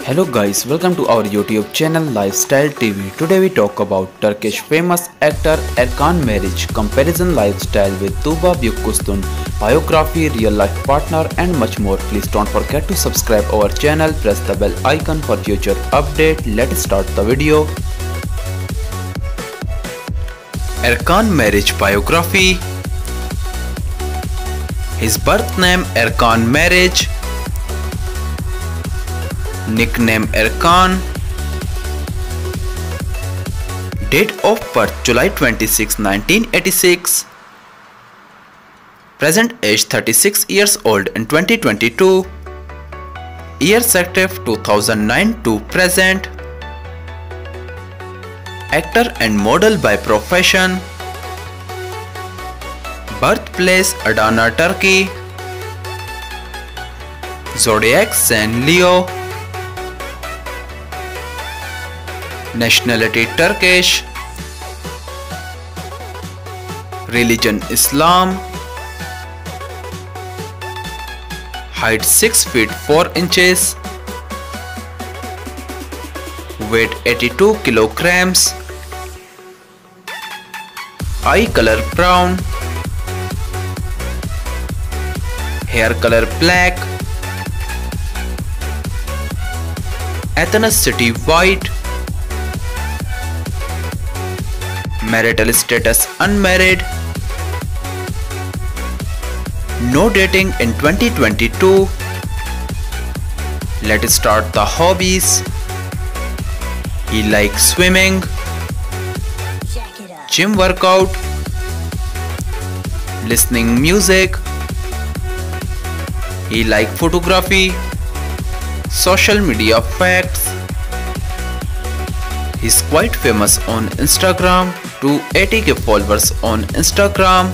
Hello guys, welcome to our YouTube channel LifeStyle TV. Today we talk about Turkish famous actor Erkan Meriç, comparison lifestyle with Tuba Büyüküstün, biography, real life partner and much more. Please don't forget to subscribe our channel, press the bell icon for future update. Let's start the video. Erkan Meriç biography. His birth name Erkan Meriç, nickname Erkan. Date of birth July 26, 1986. Present age 36 years old in 2022. Years active 2009 to present. Actor and model by profession. Birthplace Adana, Turkey. Zodiac sign Leo. Nationality Turkish. Religion Islam. Height 6 feet 4 inches. Weight 82 kilograms. Eye color brown. Hair color black. Ethnicity white. Marital status unmarried. No dating in 2022. Let's start the hobbies. He likes swimming, gym workout, listening music. He likes photography, social media facts. He's quite famous on Instagram, 280k followers on Instagram.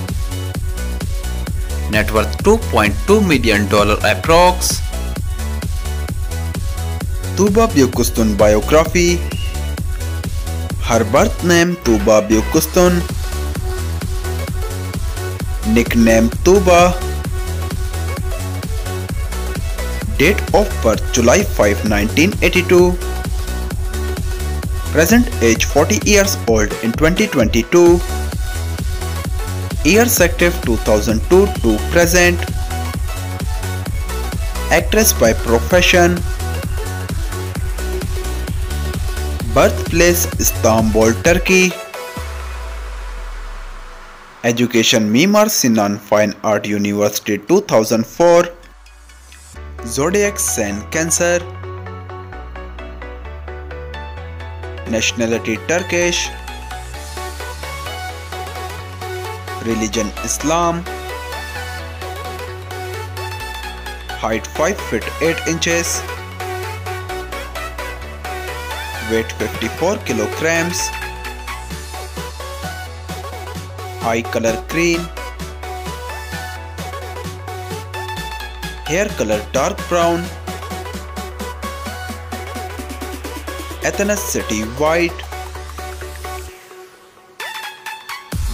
Net worth $2.2 million approx. Tuba Büyüküstün biography. Her birth name Tuba Büyüküstün, nickname Tuba. Date of birth July 5, 1982. Present age 40 years old in 2022. Years active 2002 to present. Actress by profession. Birthplace Istanbul, Turkey. Education Mimar Sinan Fine Art University 2004. Zodiac sign Cancer. Nationality Turkish. Religion Islam. Height 5 feet 8 inches. Weight 54 kilograms. Eye color green. Hair color dark brown. Ethnicity white.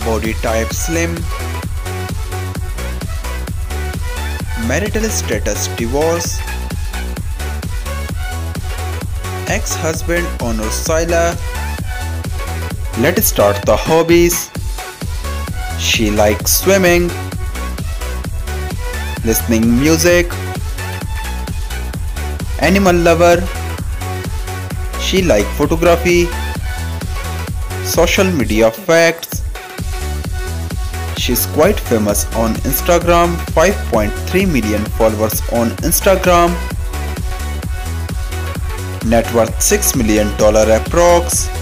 Body type slim. Marital status divorce. Ex-husband Onur Sila. Let's start the hobbies. She likes swimming, listening music, animal lover. She likes photography, social media facts. She's quite famous on Instagram, 5.3 million followers on Instagram. Net worth $6 million approx.